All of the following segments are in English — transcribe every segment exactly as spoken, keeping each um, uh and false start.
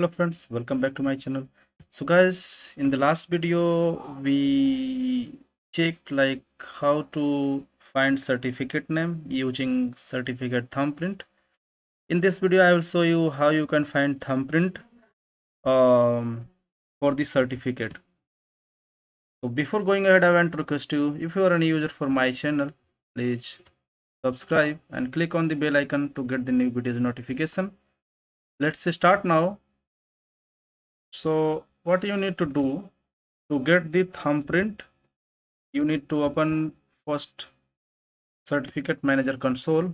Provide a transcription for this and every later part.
Hello friends, welcome back to my channel. So guys, in the last video we checked like how to find certificate name using certificate thumbprint. In this video I will show you how you can find thumbprint um, for the certificate. So before going ahead, I want to request you, if you are a new user for my channel, please subscribe and click on the bell icon to get the new videos notification. Let's start now. So what you need to do to get the thumbprint, you need to open first certificate manager console.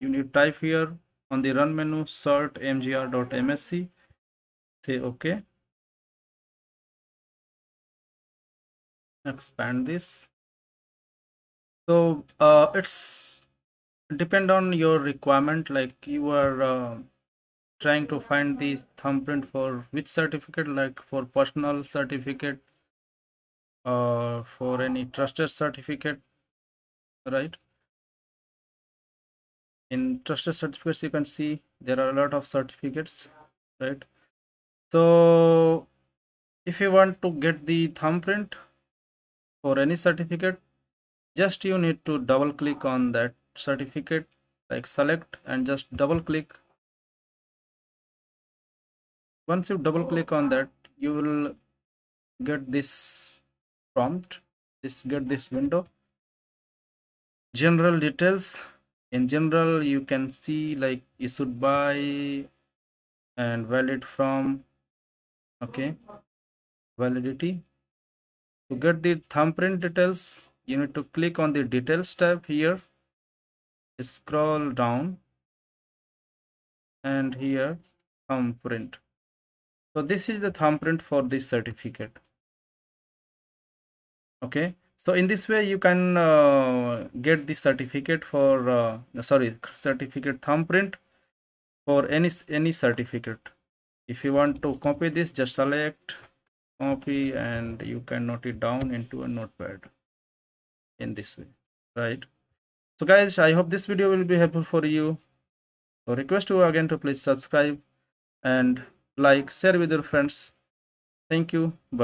You need to type here on the run menu cert m g r dot m s c, say OK, expand this. So uh, it's depend on your requirement, like you are uh, trying to find the thumbprint for which certificate, like for personal certificate or uh, for any trusted certificate, right? In trusted certificates you can see there are a lot of certificates, right? So if you want to get the thumbprint for any certificate, just you need to double click on that certificate, like select and just double click. Once you double click on that, you will get this prompt, this get this window, general details. In general you can see like issued by and valid from, okay, validity. To get the thumbprint details, you need to click on the details tab here, scroll down, and here thumbprint. So this is the thumbprint for this certificate. Okay, so in this way you can uh, get the certificate for uh, sorry certificate thumbprint for any any certificate. If you want to copy this, just select copy and you can note it down into a notepad in this way, right? So guys, I hope this video will be helpful for you. So request you again to please subscribe and like, share with your friends. Thank you. Bye.